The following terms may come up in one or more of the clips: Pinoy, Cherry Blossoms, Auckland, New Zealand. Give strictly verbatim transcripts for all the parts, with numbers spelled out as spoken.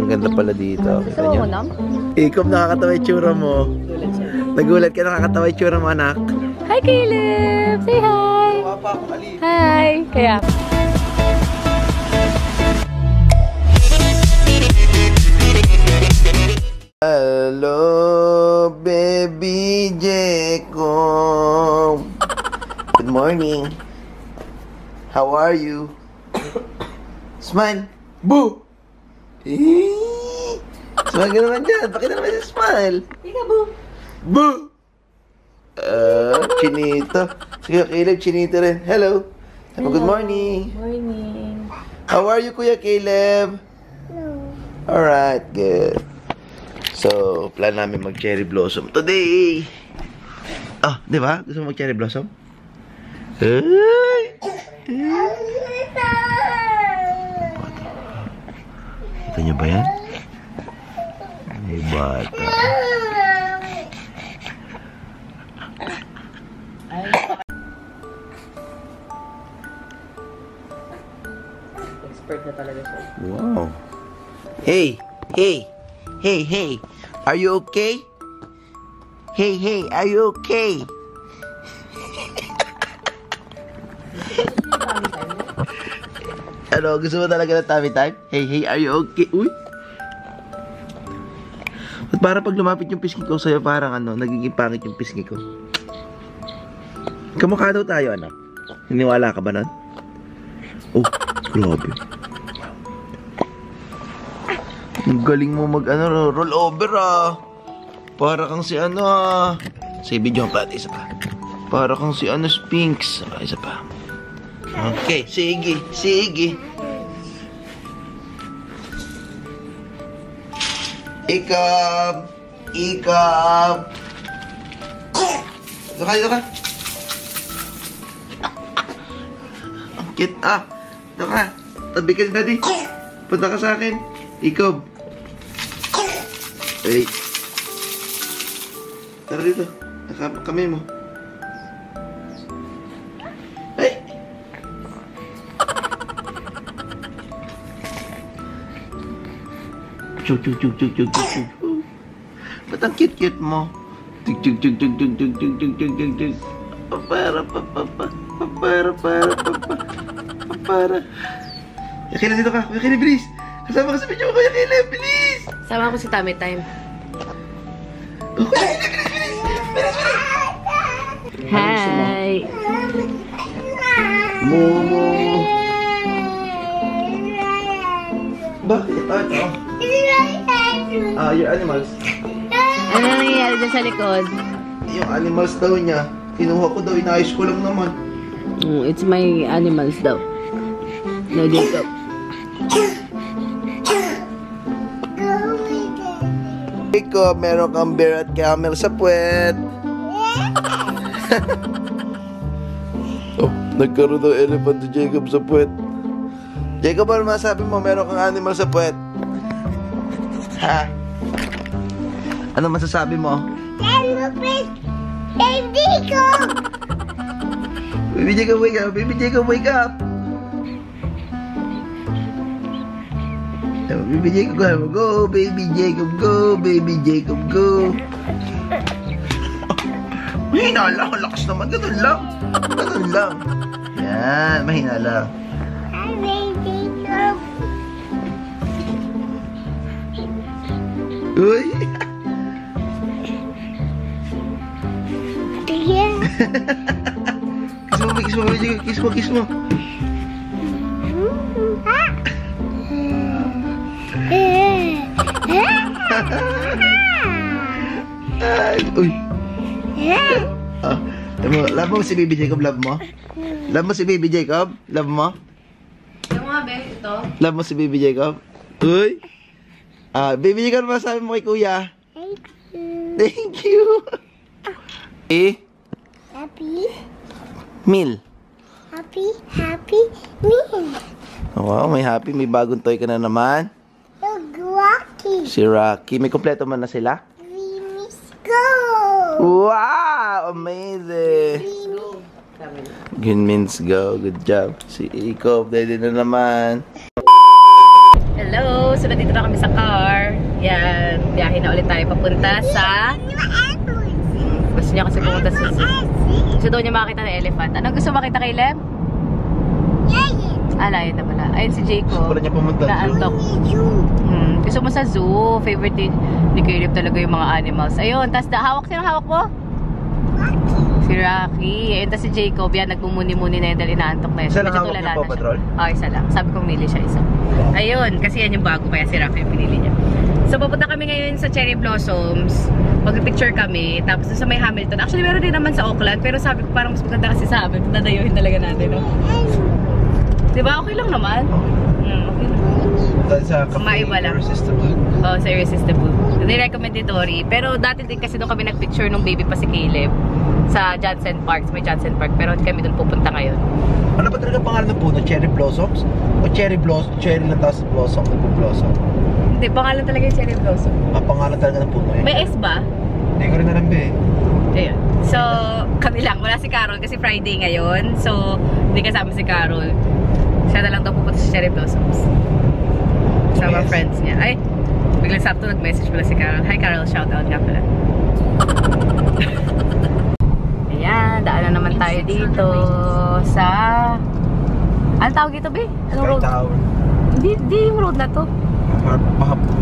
Ang ganda pala dito. Gusto mo ulam? Ikop, nakakatawa yung tsura mo. Nagulat ka, nakakatawa yung tsura mo, anak. Hi, Caleb! Say hi! Hi! Kaya... Hello, baby Jacob! Good morning! How are you? Smile! Boo! Eeeeee! Smile ka naman dyan! Bakit naman yung smile? Ika, boo! Boo! Ah, chinito! Sige, Caleb, chinito rin. Hello! Hello. Good morning! Morning! How are you, Kuya Caleb? Hello! Alright, good. So, plan namin mag-cherry blossom today! Ah, di ba? Gusto mo mag-cherry blossom? Ay! Kita nyo ba yan? Ay, bata. Expert na talaga siya. Wow. Hey, hey, hey, hey. Are you okay? Hey, hey, are you okay? Ano, gusto mo talaga ng tummy time? Hey, hey, are you okay? Uy! At para pag lumapit yung pisngi ko sa'yo, parang ano, nagiging pangit yung pisngi ko. Kamukha daw tayo, anak. Niniwala ka ba nun? Oh, grabe. Ang galing mo mag, ano, roll over, ah. Para kang si, ano, ah. Say, video ang plat, isa pa. Para kang si, ano, Sphinx. Ah, isa pa. Okay, sige, sige. Ikab, ikab. Ito ka, ito ka. Ang cute, ah. Ito ka, tabi ka na din. Punta ka sa akin. Ikab. Ay. Tara dito, nakapag kami mo. Chug chug chug chug chug chug. Ba't ang cute-cute mo? Chug chug chug chug chug chug chug chug chug chug chug. Papara papapa. Papara para papa. Papara. Kuya Caleb, dito ka. Kuya Caleb, bilis. Kasama ka sa video ko, Kuya Caleb, bilis. Kasama ko si Tummy Time. Kuya Caleb, bilis, bilis. Bilis, bilis. Hi. Momo. Bakit? Ano? Ah, uh, your animals. Ano nangyayari dyan sa likod? Yung animals daw niya. Kinuha ko daw, inaayos ko lang naman. Mm, it's my animals daw. No, Jacob. Jacob, meron kang bear at camel sa puwet. Oh, nagkaroon ng elephant ni Jacob sa puwet. Jacob, ano masabi mo? Meron kang animal sa puwet. Ha? Ano masasabi mo? Baby Jacob! Baby Jacob, wake up! Baby Jacob, wake up! Baby Jacob, go! Baby Jacob, go! Baby Jacob, go! Mahina lang! Lakas naman! Ganun lang! Ganun lang! Yan! Mahina lang! Hi, Baby Jacob! Uy! Kiss mo, kiss mo, kiss mo, kiss mo. Uy! Oh, love mo si Baby Jacob, love mo? Love mo si Baby Jacob? Love mo? Love mo nga, babe, ito. Love mo si Baby Jacob? Uy! Ah, uh, baby, ano masabi mo kay Kuya? Thank you. Thank you. Eh? Happy. Meal. Happy, happy meal. Wow, may happy. May bagong toy ka na naman. Look, Rocky. Si Rocky. May kompleto man na sila? We must go. Wow, amazing. We must go. Good means go. Good job. Si Iko, pwede na naman. Hello. So, nandito na kami sa car. Yan. Biyahe na ulit tayo papunta sa... Gusto niya kasi pumunta sa... Gusto daw niya makakita ng elephant. Anong gusto makita kay Lem? Ah, layo na pala. Ayun si Jacob. Gusto niya pumunta sa zoo. Hmm. Gusto mo sa zoo. Favorite ni, ni Caleb talaga yung mga animals. Ayun. Tapos hawak. Sino hawak mo? Si Rocky. Ayun, tapos si Jacob. Yan, nagmumuni-muni na yun dahil inaantok na yun. Isa lang hawak niya po, patrol? Oo, isa lang. Sabi kong mili siya isa. Ayun, kasi yan yung bago kaya si Rocky yung pinili niya. So, papunta kami ngayon sa Cherry Blossoms. Mag-picture kami. Tapos sa may Hamilton. Actually, meron din naman sa Auckland. Pero sabi ko parang mas maganda kasi sa Hamilton. Dadayuhin talaga natin, no? Diba? Okay lang naman. Mm, okay lang. Sa Kapag Irresistible. Oo, sa Irresistible. Nirecommend ni Dory. Pero dati din kasi doon kami nag-picture nung baby pa si Caleb. Sa Johnson Park. May Johnson Park. Pero kami doon pupunta ngayon. Ano ba talaga pangalan ng puno? Cherry Blossoms? O Cherry Blossom? Cherry na tapos Blossom? Nagpo-blossom? Hindi, pangalan talaga yung Cherry Blossom. Ah, pangalan talaga ng puno yun? May S ba? Hindi ko rin alam ba eh. Ayun. So, kami lang. Wala si Carol kasi Friday ngayon. So, hindi kasama si Carol. Siya na lang daw pupunta sa Cherry Blossoms. Sa mga friends niya. Ay, biglang sabto nag-message pala si Carol. Hi Carol, shoutout nga pala. Ayan, daanan naman tayo dito sa... Ano tawag dito, be? Anong road? Hindi, hindi yung road na to.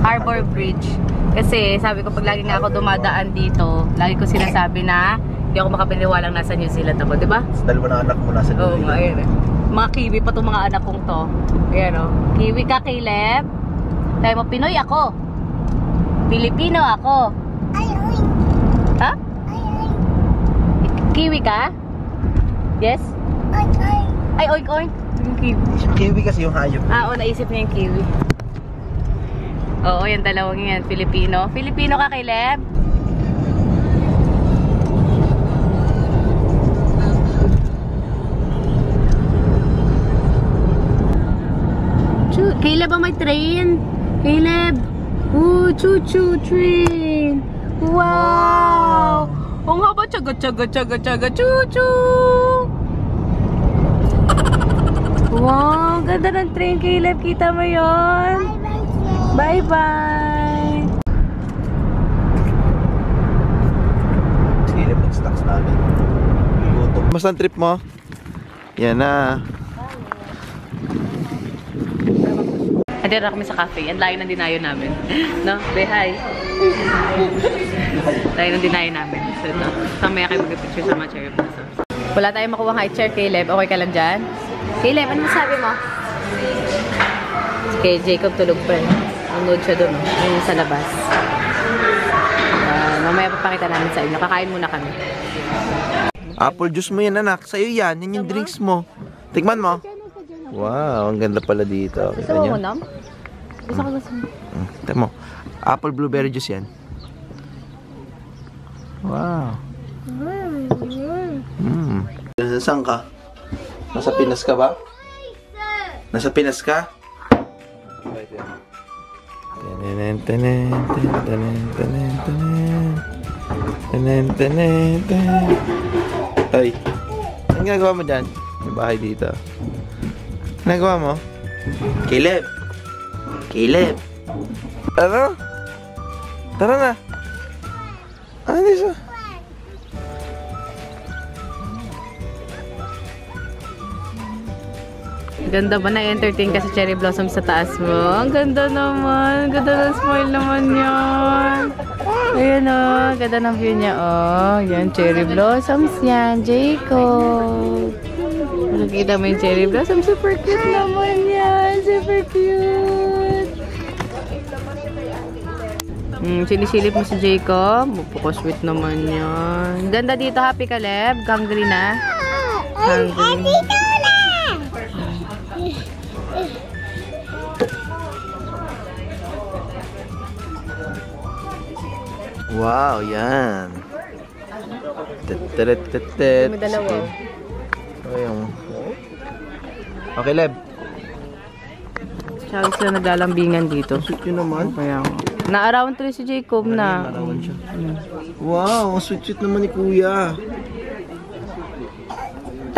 Harbour Bridge. Kasi sabi ko pag lagi nga ako dumadaan dito, lagi ko sinasabi na hindi ako makapiniwalang nasa New Zealand ako, diba? Dalawa na anak mo nasa New Zealand. Oo, ayun eh. Mga kiwi pa itong mga anak kong to. Ayan o. Kiwi ka, Caleb. Tayo mo, Pinoy ako. Pilipino ako. Ay, ay. Ha? Ay, ay. Kiwi ka? Yes? Oink, oink. Ay, oink, oink. Yung kiwi. Kiwi kasi yung hayop. Ah, oo. Naisip na yung kiwi. Oo, yung dalawang yan. Filipino. Filipino ka, Caleb? Caleb, am I train? Caleb! Ooh, choo-choo train! Wow! Ang haba, tsaga-tsaga-tsaga-tsaga, choo-choo! Wow, ganda ng train, Caleb. Kita mo yun? Bye-bye, bye-bye! Caleb, nag-stocks namin. Kamusta ang trip mo? Yan na. Nandiyan na kami sa cafe. Ang layo ng dinayo namin. No? Say hi. Layo ng dinayo namin. So, no? Samaya kayo mag-picture sa mga cherry blossoms. Wala tayong makuha high chair, Caleb. Okay ka lang dyan? Caleb, ano masabi mo? Okay, Jacob tulog pa. Nanood siya doon. Ayun sa labas. Uh, mamaya papakita namin sa inyo. Kakain muna kami. Apple juice mo yan, anak. Sa'yo yan. Yan yung drinks mo. Tikman mo. Wow, ang ganda pala dito. Gusto mo mo, Nam? Gusto ko gusto mo. Tignan mo. Apple blueberry juice yan. Wow. Mm. Saan ka? Nasa Pinas ka ba? Nasa Pinas ka? Tanen, tanen, tanen, tanen, tanen. Tanen, tanen, tanen. Ay. Anong ginagawa mo dyan? May bahay dito. Nagawa mo? Caleb! Caleb! Ano? Tara na! Ano siya? Ganda ba? Na-entertain ka sa cherry blossom sa taas mo? Ang ganda naman! Ganda ng smile naman yun! Ayan o! Ganda ng view niya o! Yan, cherry blossoms yan! Jacob! Nakikita mo yung cherry blossom. Super cute naman yan. Super cute. Mm, sinisilip mo si Jacob. Mapukosweet naman yan. Ganda dito. Happy ka, Caleb. Hungry na. Hungry. Wow, yan. Tetetetetet. May dalawa. Ayun. Okay, Leb. Siya sila naglalambingan dito. Sweet yun naman. Kaya na-around tuloy si Jacob na. Wow, sweet-sweet naman ni Kuya.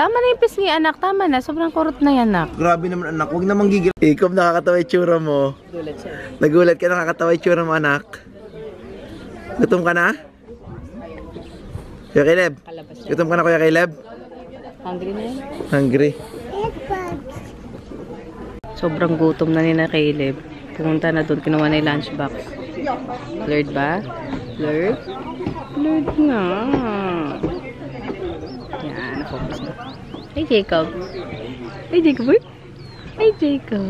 Tama na yung pisngi, anak. Tama na. Sobrang kurot na yan, anak. Grabe naman, anak. Huwag namang gigil. Ikaw, nakakatawa yung tsura mo. Nagulat siya. Nagulat ka, nakakatawa yung tsura mo, anak. Gutom ka na? Kuya Caleb. Gutom ka na, Kuya Caleb? Hungry na yun. Hungry. Sobrang gutom na ni na Caleb. Pumunta na doon, kinuha na yung lunchbox. Blurred ba? Blurred? Blurred nga. Yan, focus na. Hey, Jacob. Hey, Jacob. Hey, Jacob.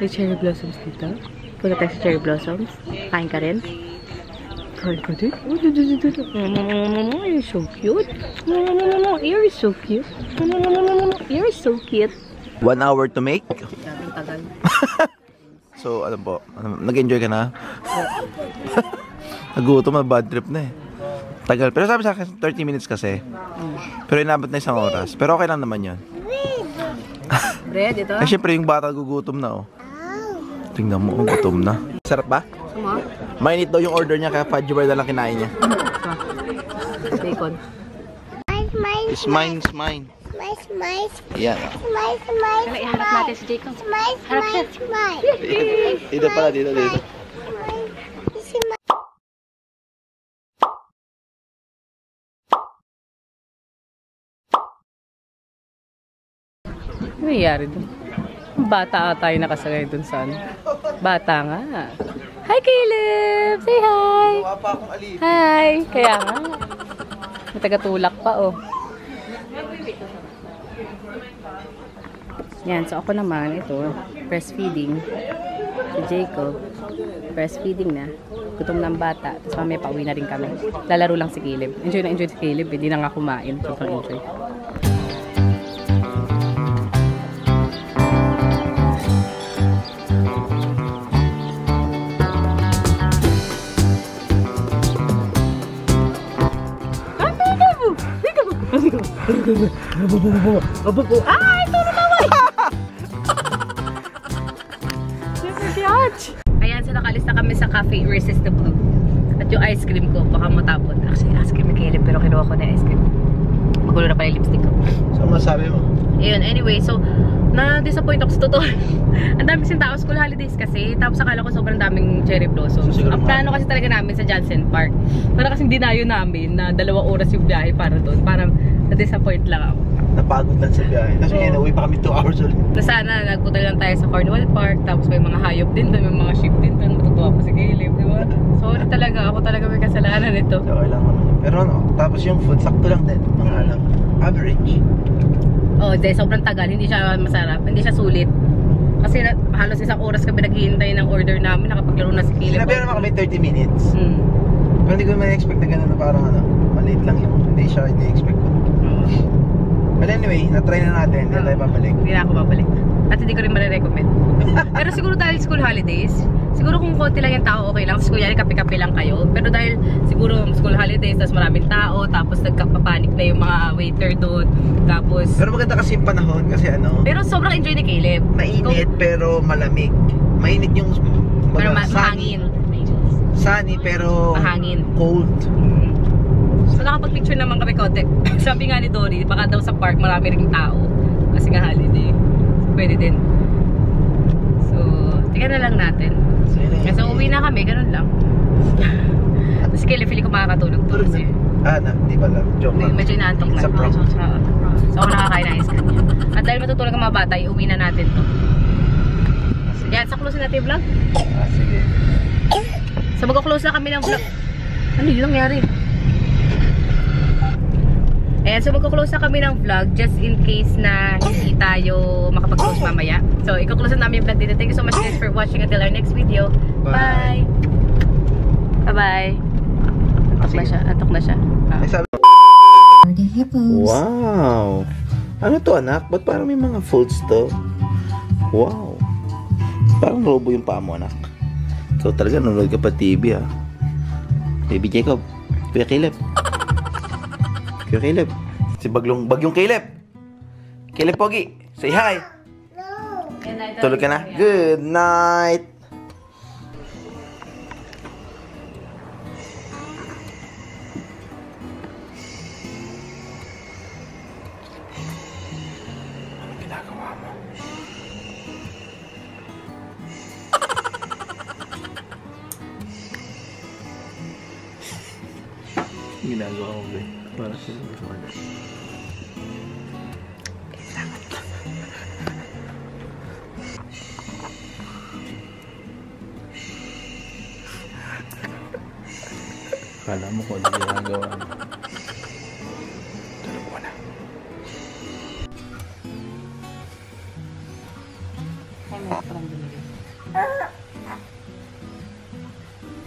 May cherry blossoms dito. Punta tayo sa cherry blossoms. Kain ka rin. Kain ka rin. You're so cute. You're so cute. You're so cute. One hour to make? Ang tagal. So, alam po, nag-enjoy ka na? Nagutom, bad trip na eh. Tagal. Pero sabi sa akin, thirty minutes kasi. Pero inabot na isang oras. Pero okay lang naman yun. Bread, ito? Eh, syempre, yung bata gugutom na oh. Tingnan mo, gutom na. Sarap ba? Sama. Mainit daw yung order niya, kaya fudge bar na lang kinain niya. Bacon. It's mine, it's mine. Smile, smile, yeah. Smile, smile, smile. Iharap natin si Jacob. Smile, smile, smile. Dito pala, dito, dito. Ano nangyari dun? Bata tayo nakasagay dun saan. Bata nga. Hi, Caleb! Say hi! Hi! Kaya nga. May tagatulak pa, oh. Yan, so ako naman, ito, breastfeeding. Si Jacob, breastfeeding na. Gutom ng bata. Tapos mamaya pauwi na rin kami. Lalaro lang si Caleb. Enjoy na enjoy si Caleb. Hindi na nga kumain. Sobrang enjoy. Ay, turo naman! Ayan, so nakalista kami sa cafe, Resist the Blue. At yung ice cream ko, baka matapon. Actually, ice cream ni Caleb, pero kinuha ko na ice cream. Magulo na pala yung lipstick ko. So, masabi mo? Ayun, anyway, so, na-disappoint ako sa totoo. Ang dami kasing tao, school holidays kasi. Tapos akala ko sobrang daming cherry blossom. So, ang plano kasi talaga namin sa Johnson Park. Pero kasing dinayo namin na dalawa oras yung biyahe para doon. Parang na-disappoint lang ako. Napagod lang sa biyahe. Tapos so, inauwi pa kami two hours ulit. Na sana, nagpunta lang tayo sa Cornwall Park. Tapos may mga hayop din doon, may mga sheep din doon. Matutuwa pa si Caleb, di ba? Sorry talaga, ako talaga may kasalanan nito. Okay lang naman. Pero ano, tapos yung food, sakto lang din. Mga alam, average. Oh, dahil sobrang tagal, hindi siya masarap, hindi siya sulit. Kasi na, halos isang oras kami naghihintay ng order namin, nakapaglaro na si Caleb. Sinabihan naman kami thirty minutes. Hmm. Pero hindi ko may expect na gano'n, parang ano, maliit lang yun. Hindi siya, hindi expect ko. But anyway, na-try na natin, hindi tayo babalik. Hindi na ako babalik. At hindi ko rin marirecommend. Pero siguro dahil school holidays, siguro kung konti lang yung tao, okay lang. Kasi kung yari, kape-kape lang kayo. Pero dahil siguro school holidays, tapos maraming tao, tapos nagkapapanik na yung mga waiter doon. Tapos... Pero maganda kasi yung panahon, kasi ano... Pero sobrang enjoy ni Caleb. Mainit, kung... pero malamig. Mainit yung... Pero ma mahangin. Sunny, pero... Mahangin. Cold. So nakapag-picture naman kami konti. Sabi nga ni Dory, baka daw sa park marami rin tao. Kasi nga holiday. So pwede din. So, tingnan na lang natin. Kasi uwi na kami, ganun lang. Tapos kaya feeling ko makakatulog to kasi. Ah, na, hindi pala. Joke lang. Medyo inaantok lang. So ako nakakain ng ice cream. At dahil matutulog ang mga bata, iuwi na natin to. So yan, sa close natin yung vlog. Ah, sige. So mag-close na kami ng vlog. Ano yun ang nangyari? Ayan, so magkuklose na kami ng vlog just in case na hindi tayo makapag-close mamaya. So, ikuklose na namin yung vlog dito. Thank you so much guys for watching until our next video. Bye! Bye-bye! Antok na siya. Antok na siya. Wow! Ano to anak? Ba't parang may mga folds to? Wow! Parang robo yung paa mo anak. So talaga nanonood ka pa T V ha. Baby Jacob. Kuya Caleb. Kuya Caleb. Si Baglong, Bagyong Caleb. Caleb Pogi, say hi. No. Tulog ka na? Good night. ginagawa ko ba? Para sa mga kala mo ko ano ginagawa mo. Tulog ko na.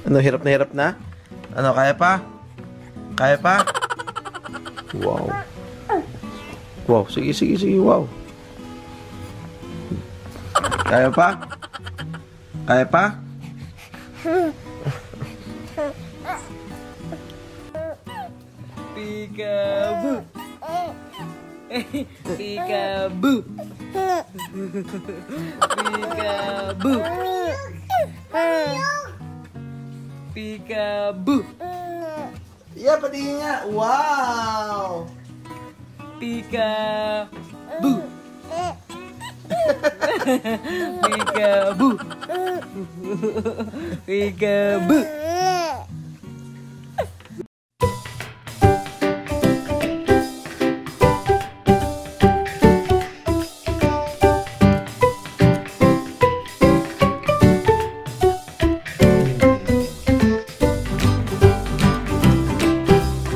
Ano, hirap na hirap na? Ano, kaya pa? Kaya pa? Wow. Wow, sige, sige, sige, wow. Kaya pa? Kaya pa? Peekaboo! Peekaboo! Peekaboo! Peekaboo! Ya, patingin nga. Wow! Peekaboo! Peekaboo! Peekaboo!